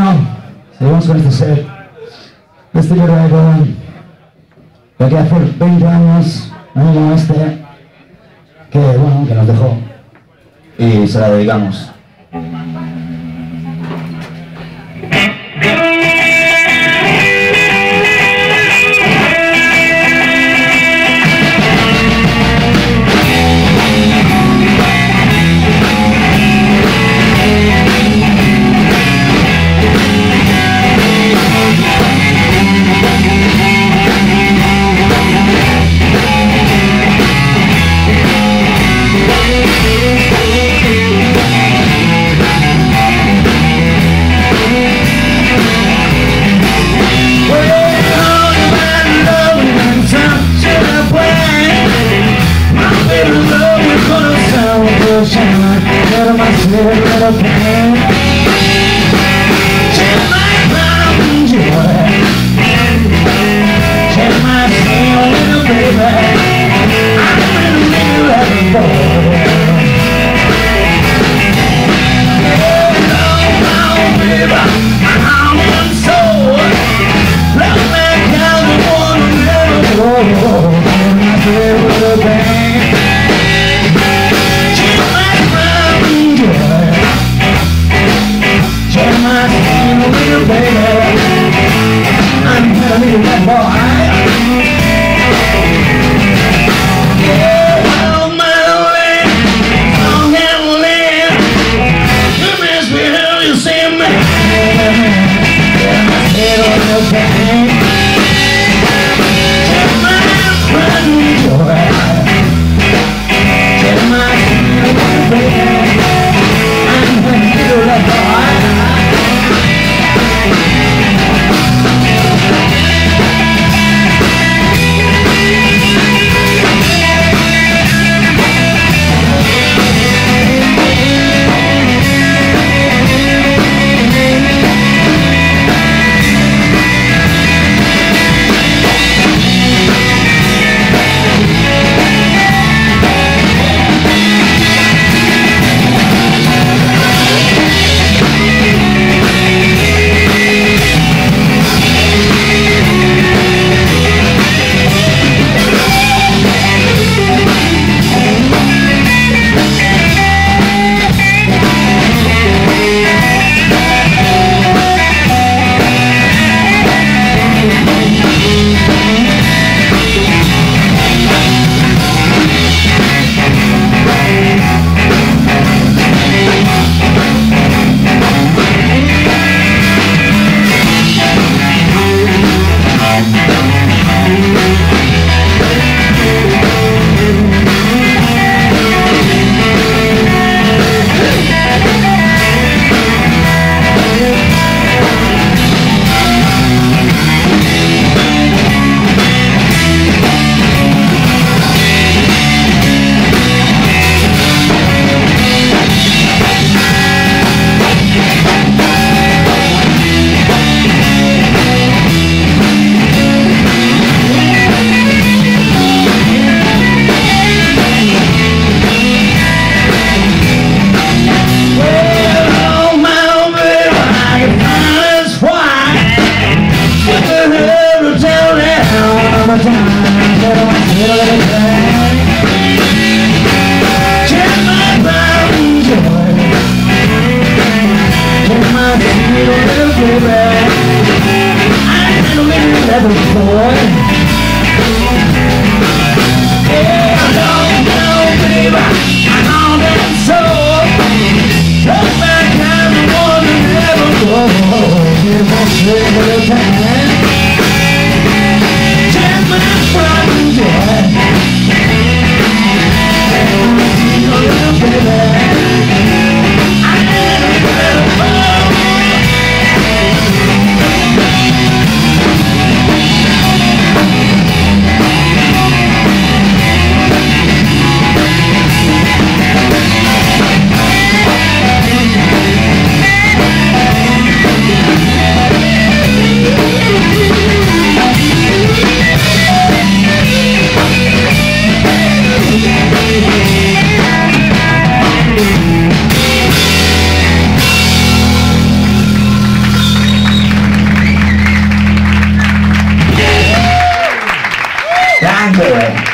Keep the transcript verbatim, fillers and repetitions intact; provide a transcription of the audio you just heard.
on? So he wants me to say, this is the good way going. Lo que hace veinte años, año como este, que bueno, que nos dejó. Y se la dedicamos. Thank you.